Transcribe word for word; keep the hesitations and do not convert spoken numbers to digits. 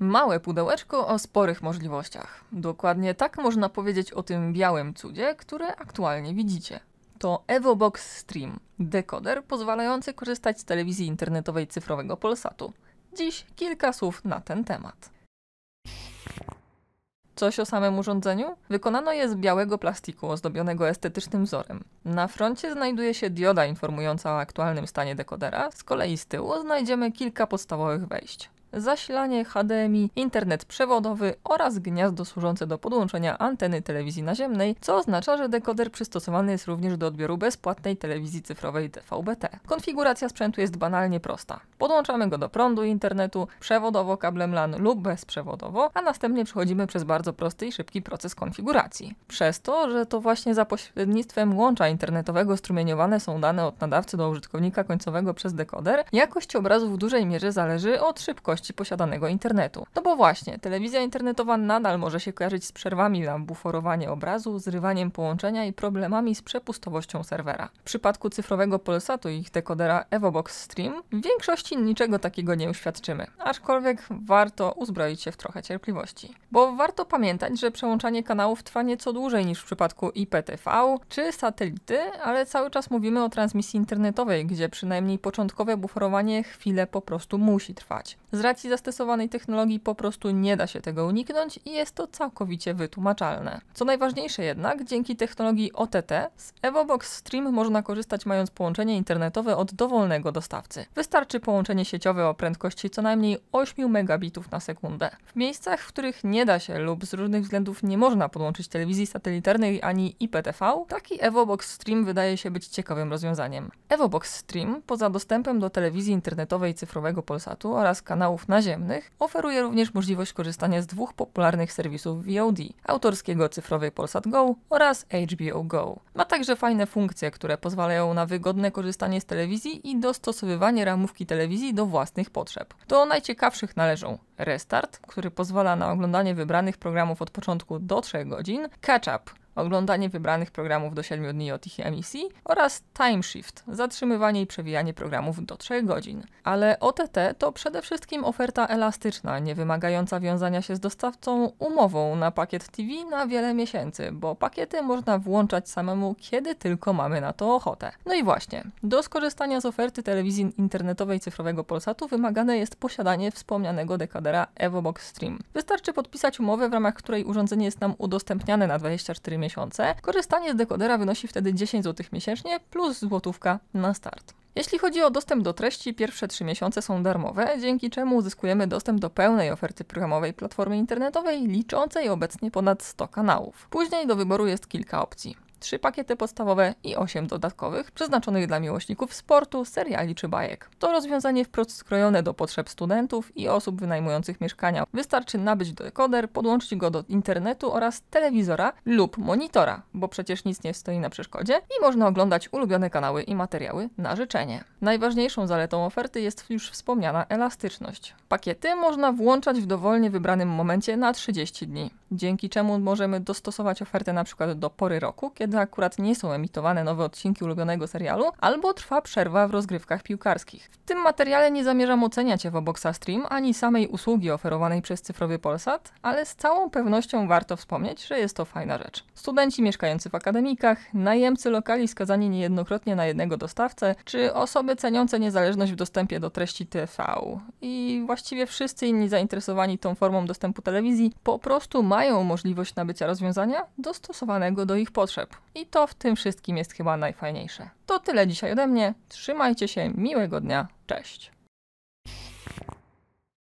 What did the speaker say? Małe pudełeczko o sporych możliwościach. Dokładnie tak można powiedzieć o tym białym cudzie, które aktualnie widzicie. To EvoBox Stream, dekoder pozwalający korzystać z telewizji internetowej cyfrowego Polsatu. Dziś kilka słów na ten temat. Coś o samym urządzeniu? Wykonano je z białego plastiku ozdobionego estetycznym wzorem. Na froncie znajduje się dioda informująca o aktualnym stanie dekodera, z kolei z tyłu znajdziemy kilka podstawowych wejść. Zasilanie, H D M I, internet przewodowy oraz gniazdo służące do podłączenia anteny telewizji naziemnej, co oznacza, że dekoder przystosowany jest również do odbioru bezpłatnej telewizji cyfrowej D V B T. Konfiguracja sprzętu jest banalnie prosta. Podłączamy go do prądu i internetu, przewodowo kablem LAN lub bezprzewodowo, a następnie przechodzimy przez bardzo prosty i szybki proces konfiguracji. Przez to, że to właśnie za pośrednictwem łącza internetowego strumieniowane są dane od nadawcy do użytkownika końcowego przez dekoder, jakość obrazu w dużej mierze zależy od szybkości posiadanego internetu. No bo właśnie, telewizja internetowa nadal może się kojarzyć z przerwami na buforowanie obrazu, zrywaniem połączenia i problemami z przepustowością serwera. W przypadku cyfrowego Polsatu i ich dekodera EvoBox Stream w większości niczego takiego nie uświadczymy, aczkolwiek warto uzbroić się w trochę cierpliwości. Bo warto pamiętać, że przełączanie kanałów trwa nieco dłużej niż w przypadku I P T V czy satelity, ale cały czas mówimy o transmisji internetowej, gdzie przynajmniej początkowe buforowanie chwilę po prostu musi trwać. Z racji zastosowanej technologii po prostu nie da się tego uniknąć i jest to całkowicie wytłumaczalne. Co najważniejsze jednak, dzięki technologii O T T z EvoBox Stream można korzystać mając połączenie internetowe od dowolnego dostawcy. Wystarczy połączenie sieciowe o prędkości co najmniej ośmiu megabitów na sekundę. W miejscach, w których nie da się lub z różnych względów nie można podłączyć telewizji satelitarnej ani I P T V, taki EvoBox Stream wydaje się być ciekawym rozwiązaniem. EvoBox Stream, poza dostępem do telewizji internetowej cyfrowego Polsatu oraz kanału naziemnych, oferuje również możliwość korzystania z dwóch popularnych serwisów V O D, autorskiego cyfrowej Polsat Go oraz H B O Go. Ma także fajne funkcje, które pozwalają na wygodne korzystanie z telewizji i dostosowywanie ramówki telewizji do własnych potrzeb. Do najciekawszych należą Restart, który pozwala na oglądanie wybranych programów od początku do trzech godzin, Catch Up, oglądanie wybranych programów do siedmiu dni od ich emisji oraz Time Shift, zatrzymywanie i przewijanie programów do trzech godzin. Ale O T T to przede wszystkim oferta elastyczna, nie wymagająca wiązania się z dostawcą umową na pakiet T V na wiele miesięcy, bo pakiety można włączać samemu, kiedy tylko mamy na to ochotę. No i właśnie, do skorzystania z oferty telewizji internetowej cyfrowego Polsatu wymagane jest posiadanie wspomnianego dekodera EvoBox Stream. Wystarczy podpisać umowę, w ramach której urządzenie jest nam udostępniane na dwadzieścia cztery miesiące. Miesiące. Korzystanie z dekodera wynosi wtedy dziesięć złotych miesięcznie plus złotówka na start. Jeśli chodzi o dostęp do treści, pierwsze trzy miesiące są darmowe, dzięki czemu uzyskujemy dostęp do pełnej oferty programowej platformy internetowej liczącej obecnie ponad sto kanałów. Później do wyboru jest kilka opcji. Trzy pakiety podstawowe i osiem dodatkowych, przeznaczonych dla miłośników sportu, seriali czy bajek. To rozwiązanie wprost skrojone do potrzeb studentów i osób wynajmujących mieszkania. Wystarczy nabyć dekoder, podłączyć go do internetu oraz telewizora lub monitora, bo przecież nic nie stoi na przeszkodzie i można oglądać ulubione kanały i materiały na życzenie. Najważniejszą zaletą oferty jest już wspomniana elastyczność. Pakiety można włączać w dowolnie wybranym momencie na trzydzieści dni, dzięki czemu możemy dostosować ofertę np. do pory roku, kiedy akurat nie są emitowane nowe odcinki ulubionego serialu, albo trwa przerwa w rozgrywkach piłkarskich. W tym materiale nie zamierzam oceniać EvoBoxa Stream ani samej usługi oferowanej przez cyfrowy Polsat, ale z całą pewnością warto wspomnieć, że jest to fajna rzecz. Studenci mieszkający w akademikach, najemcy lokali skazani niejednokrotnie na jednego dostawcę, czy osoby ceniące niezależność w dostępie do treści T V i właściwie wszyscy inni zainteresowani tą formą dostępu telewizji po prostu mają możliwość nabycia rozwiązania dostosowanego do ich potrzeb. I to w tym wszystkim jest chyba najfajniejsze. To tyle dzisiaj ode mnie. Trzymajcie się, miłego dnia, cześć!